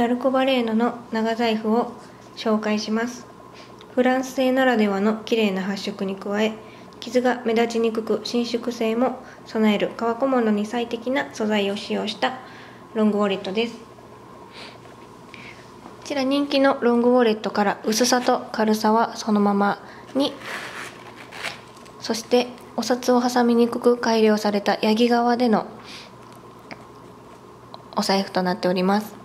ラルコバレーノの長財布を紹介します。フランス製ならではの綺麗な発色に加え、傷が目立ちにくく伸縮性も備える革小物に最適な素材を使用したロングウォレットです。こちら人気のロングウォレットから、薄さと軽さはそのままに、そしてお札を挟みにくく改良されたヤギ革でのお財布となっております。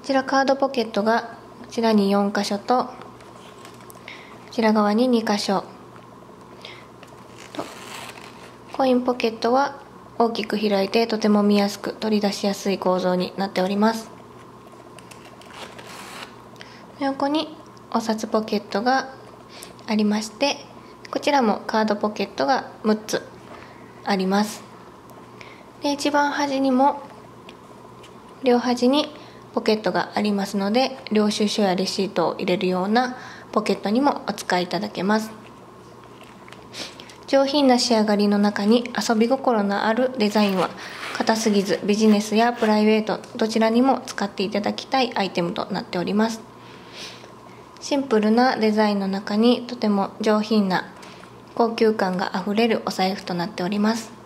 こちらカードポケットがこちらに4箇所とこちら側に2箇所と、コインポケットは大きく開いてとても見やすく取り出しやすい構造になっております。横にお札ポケットがありまして、こちらもカードポケットが6つあります。で、一番端にも両端にポケットがありますので、領収書やレシートを入れるようなポケットにもお使いいただけます。上品な仕上がりの中に遊び心のあるデザインは硬すぎず、ビジネスやプライベートどちらにも使っていただきたいアイテムとなっております。シンプルなデザインの中にとても上品な高級感があふれるお財布となっております。